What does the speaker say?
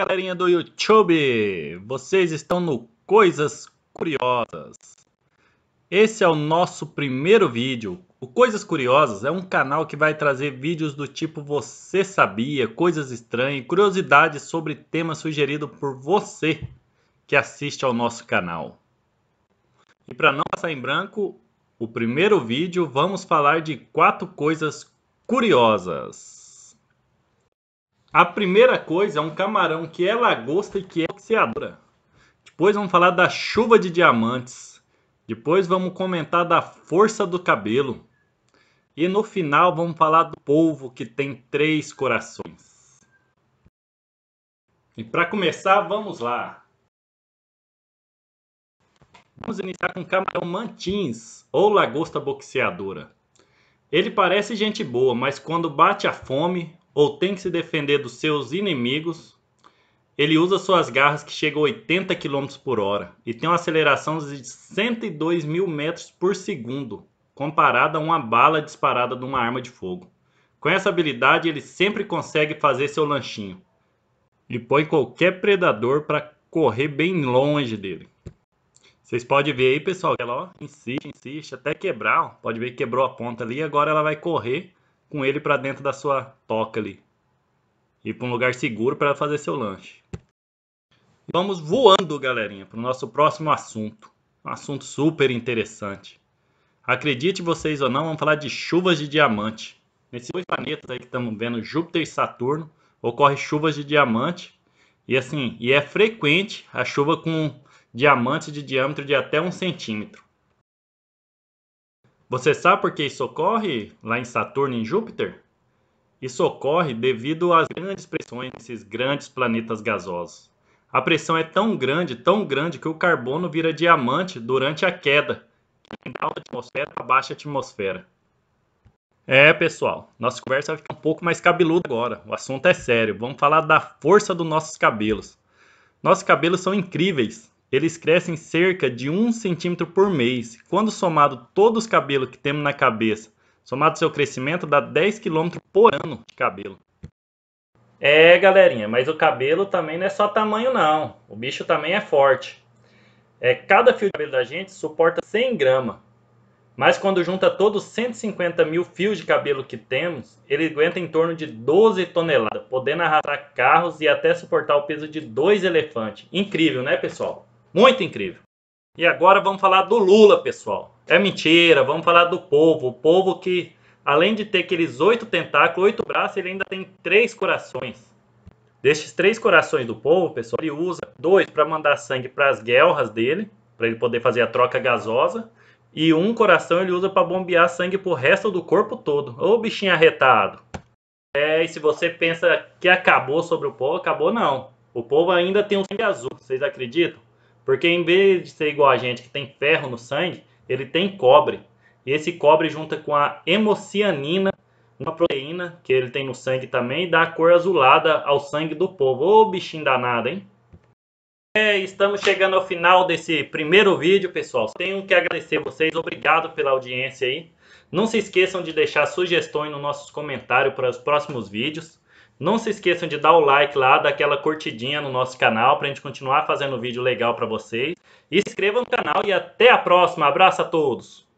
galerinha do YouTube! Vocês estão no Coisas Curiosas. Esse é o nosso primeiro vídeo. O Coisas Curiosas é um canal que vai trazer vídeos do tipo Você Sabia, Coisas Estranhas, curiosidades sobre temas sugeridos por você que assiste ao nosso canal. E para não passar em branco, o primeiro vídeo vamos falar de 4 coisas curiosas. A primeira coisa é um camarão que é lagosta e que é boxeadora. Depois vamos falar da chuva de diamantes. Depois vamos comentar da força do cabelo. E no final vamos falar do polvo que tem 3 corações. E para começar, vamos lá. Vamos iniciar com o camarão mantins ou lagosta boxeadora. Ele parece gente boa, mas quando bate a fome ou tem que se defender dos seus inimigos, ele usa suas garras que chegam a 80 km por hora e tem uma aceleração de 102 mil metros por segundo, comparada a uma bala disparada de uma arma de fogo. Com essa habilidade, ele sempre consegue fazer seu lanchinho e põe qualquer predador para correr bem longe dele. Vocês podem ver aí, pessoal, que ela ó, insiste, até quebrar. Ó. Pode ver que quebrou a ponta ali, agora ela vai correr com ele para dentro da sua toca ali. E para um lugar seguro para fazer seu lanche. Vamos voando, galerinha, para o nosso próximo assunto. Um assunto super interessante. Acredite vocês ou não, vamos falar de chuvas de diamante. Nesses 2 planetas aí que estamos vendo, Júpiter e Saturno, ocorrem chuvas de diamante. E é frequente a chuva com diamantes de diâmetro de até 1 centímetro. Você sabe por que isso ocorre lá em Saturno e em Júpiter? Isso ocorre devido às grandes pressões desses grandes planetas gasosos. A pressão é tão grande, que o carbono vira diamante durante a queda, da alta atmosfera para a baixa atmosfera. É, pessoal, nossa conversa vai ficar um pouco mais cabeluda agora. O assunto é sério. Vamos falar da força dos nossos cabelos. Nossos cabelos são incríveis. Eles crescem cerca de 1 centímetro por mês. Quando somado todos os cabelos que temos na cabeça, somado seu crescimento, dá 10 km por ano de cabelo. É, galerinha, mas o cabelo também não é só tamanho, não. O bicho também é forte. Cada fio de cabelo da gente suporta 100 gramas. Mas quando junta todos os 150 mil fios de cabelo que temos, ele aguenta em torno de 12 toneladas, podendo arrastar carros e até suportar o peso de 2 elefantes. Incrível, né, pessoal? Muito incrível. E agora vamos falar do Lula, pessoal. É mentira, vamos falar do polvo. O polvo que, além de ter aqueles 8 tentáculos, 8 braços, ele ainda tem 3 corações. Destes 3 corações do polvo, pessoal, ele usa 2 para mandar sangue para as guelras dele, para ele poder fazer a troca gasosa, e 1 coração ele usa para bombear sangue para o resto do corpo todo. Ô, bichinho arretado. E se você pensa que acabou sobre o polvo, acabou não. O polvo ainda tem um sangue azul, vocês acreditam? Porque em vez de ser igual a gente, que tem ferro no sangue, ele tem cobre. E esse cobre junta com a hemocianina, uma proteína que ele tem no sangue também, e dá a cor azulada ao sangue do polvo. Ô, bichinho danado, hein? Estamos chegando ao final desse primeiro vídeo, pessoal. Tenho que agradecer a vocês. Obrigado pela audiência aí. Não se esqueçam de deixar sugestões nos nossos comentários para os próximos vídeos. Não se esqueçam de dar o like lá, dar aquela curtidinha no nosso canal para a gente continuar fazendo vídeo legal para vocês. E se inscrevam no canal e até a próxima. Abraço a todos!